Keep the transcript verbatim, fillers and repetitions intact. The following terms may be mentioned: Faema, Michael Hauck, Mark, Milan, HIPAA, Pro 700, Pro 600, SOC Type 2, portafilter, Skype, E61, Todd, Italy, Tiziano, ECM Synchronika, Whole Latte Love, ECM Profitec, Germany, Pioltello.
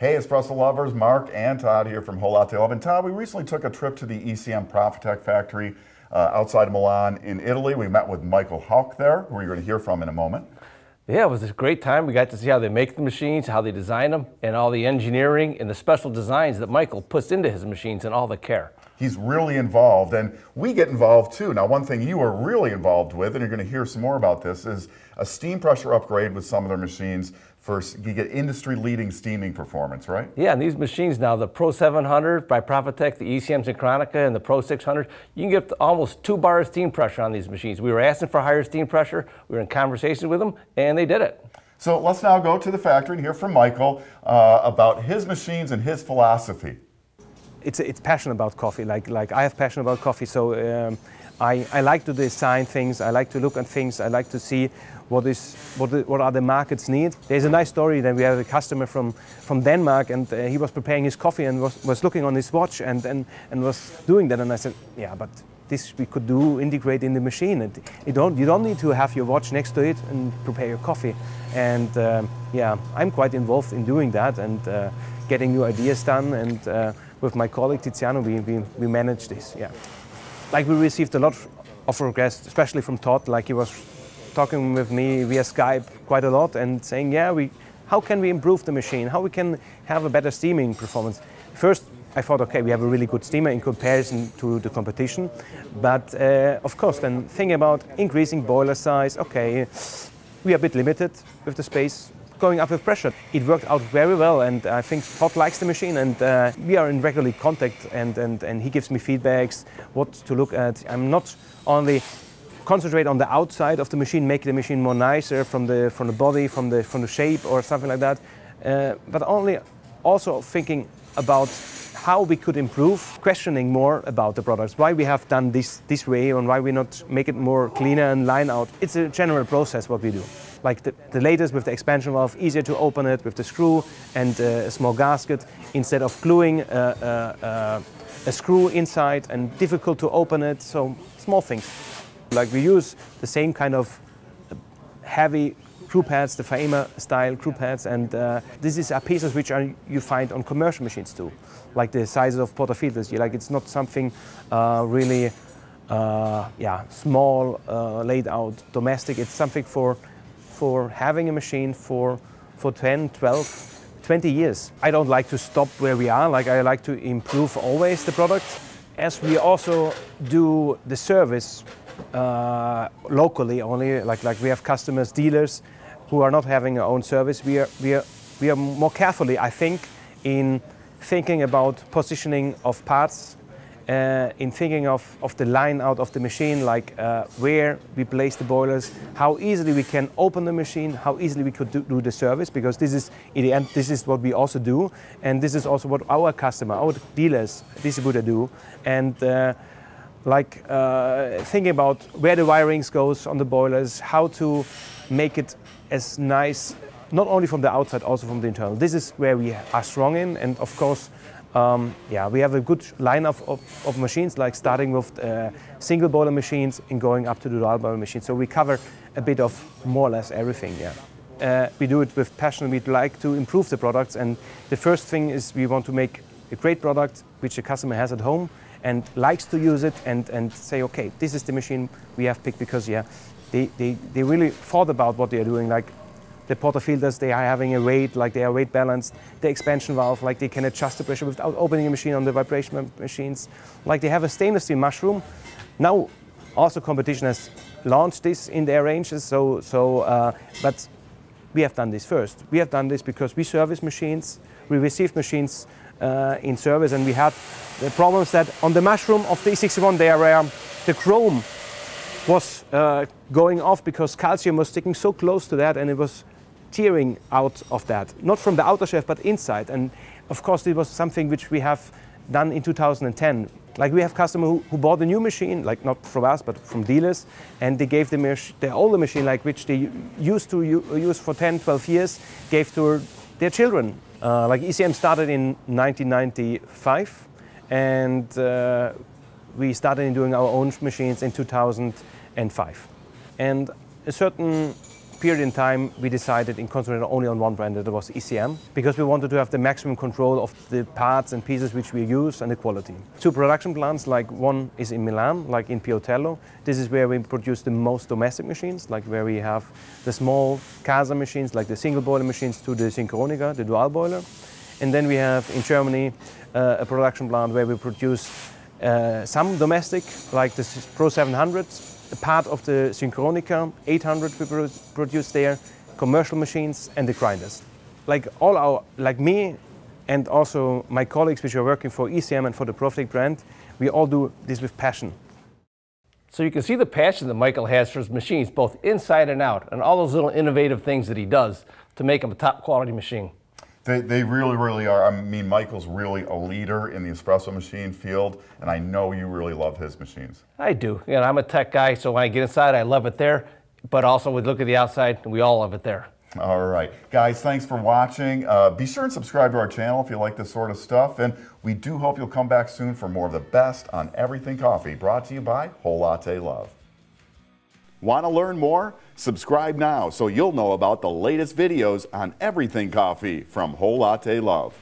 Hey, espresso lovers, Mark and Todd here from Whole Latte Love. And Todd, we recently took a trip to the E C M Profitec factory uh, outside of Milan in Italy. We met with Michael Hauck there, who you're going to hear from in a moment. Yeah, it was a great time. We got to see how they make the machines, how they design them, and all the engineering and the special designs that Michael puts into his machines and all the care. He's really involved, and we get involved too. Now, one thing you are really involved with, and you're going to hear some more about this, is a steam pressure upgrade with some of their machines. First, you get industry-leading steaming performance, right? Yeah, and these machines now, the Pro seven hundred by Profitec, the E C M Synchronika, and the Pro six hundred, you can get almost two bar of steam pressure on these machines. We were asking for higher steam pressure, we were in conversation with them, and they did it. So let's now go to the factory and hear from Michael uh, about his machines and his philosophy. It's, it's passion about coffee, like, like I have passion about coffee, so um, I, I like to design things, I like to look at things, I like to see what is what, the, what are the markets need. There's a nice story that we had a customer from, from Denmark, and uh, he was preparing his coffee and was, was looking on his watch and, and, and was doing that, and I said, yeah, but this we could do, integrate in the machine. And you don't, you don't need to have your watch next to it and prepare your coffee. And uh, yeah, I'm quite involved in doing that and uh, getting new ideas done, and uh, with my colleague Tiziano, we, we, we managed this, yeah. Like, we received a lot of requests, especially from Todd. Like, he was talking with me via Skype quite a lot and saying, yeah, we, how can we improve the machine? How we can have a better steaming performance? First, I thought, okay, we have a really good steamer in comparison to the competition. But uh, of course, then think about increasing boiler size. Okay, we are a bit limited with the space. Going up with pressure. It worked out very well, and I think Todd likes the machine, and uh, we are in regular contact, and, and, and he gives me feedbacks, what to look at. I'm not only concentrate on the outside of the machine, make the machine more nicer from the, from the body, from the, from the shape or something like that, uh, but only also thinking about how we could improve, questioning more about the products, why we have done this this way, and why we not make it more cleaner and line out. It's a general process what we do. Like the, the latest with the expansion valve, easier to open it with the screw and uh, a small gasket instead of gluing uh, uh, uh, a screw inside and difficult to open it, so small things. Like, we use the same kind of heavy crew pads, the Faema style crew pads, and uh, this is are pieces which are, you find on commercial machines too, like the sizes of portafilters. Like, it's not something uh, really uh, yeah, small, uh, laid out, domestic. It's something for, for having a machine for, for ten, twelve, twenty years. I don't like to stop where we are. Like, I like to improve always the product, as we also do the service uh, locally only. Like, like we have customers, dealers, who are not having their own service. We are, we are, we are more carefully, I think, in thinking about positioning of parts, uh, in thinking of, of the line out of the machine, like uh, where we place the boilers, how easily we can open the machine, how easily we could do, do the service, because this is, in the end, this is what we also do, and this is also what our customer, our dealers, distributor do, and uh, like uh, thinking about where the wirings goes on the boilers, how to make it as nice, not only from the outside, also from the internal. This is where we are strong in, and of course, um, yeah, we have a good line of, of, of machines, like starting with uh, single boiler machines and going up to the dual boiler machines. So we cover a bit of more or less everything, yeah. Uh, we do it with passion. We'd like to improve the products, and the first thing is we want to make a great product which the customer has at home and likes to use it, and, and say, okay, this is the machine we have picked, because yeah, they, they, they really thought about what they are doing. Like, the portafilters, they are having a weight, like they are weight balanced. The expansion valve, like they can adjust the pressure without opening a machine on the vibration machines. Like, they have a stainless steel mushroom. Now, also competition has launched this in their ranges, so, so uh, but we have done this first. We have done this because we service machines, we receive machines uh, in service, and we had the problems that on the mushroom of the E sixty-one, they are, um, the chrome was uh, going off because calcium was sticking so close to that, and it was tearing out of that, not from the outer shelf but inside. And of course, it was something which we have done in two thousand ten. Like, we have customers who, who bought a new machine, like not from us but from dealers, and they gave them their older machine, like which they used to use for ten, twelve years, gave to their children. Uh, like, E C M started in nineteen ninety-five, and uh, we started doing our own machines in two thousand five. And a certain period in time, we decided in concentrating only on one brand, that was E C M, because we wanted to have the maximum control of the parts and pieces which we use and the quality. Two production plants, like one is in Milan, like in Pioltello. This is where we produce the most domestic machines, like where we have the small Casa machines, like the single boiler machines, to the Synchronika, the dual boiler. And then we have in Germany uh, a production plant where we produce uh, some domestic, like the Pro seven hundred, a part of the Synchronika, eight hundred we pro produce there, commercial machines and the grinders. Like all our, like me and also my colleagues which are working for E C M and for the Profitec brand, we all do this with passion. So you can see the passion that Michael has for his machines, both inside and out, and all those little innovative things that he does to make them a top quality machine. They, they really, really are. I mean, Michael's really a leader in the espresso machine field, and I know you really love his machines. I do. You know, I'm a tech guy, so when I get inside, I love it there. But also, we look at the outside, and we all love it there. All right. Guys, thanks for watching. Uh, be sure and subscribe to our channel if you like this sort of stuff. And we do hope you'll come back soon for more of the best on everything coffee, brought to you by Whole Latte Love. Want to learn more? Subscribe now so you'll know about the latest videos on everything coffee from Whole Latte Love.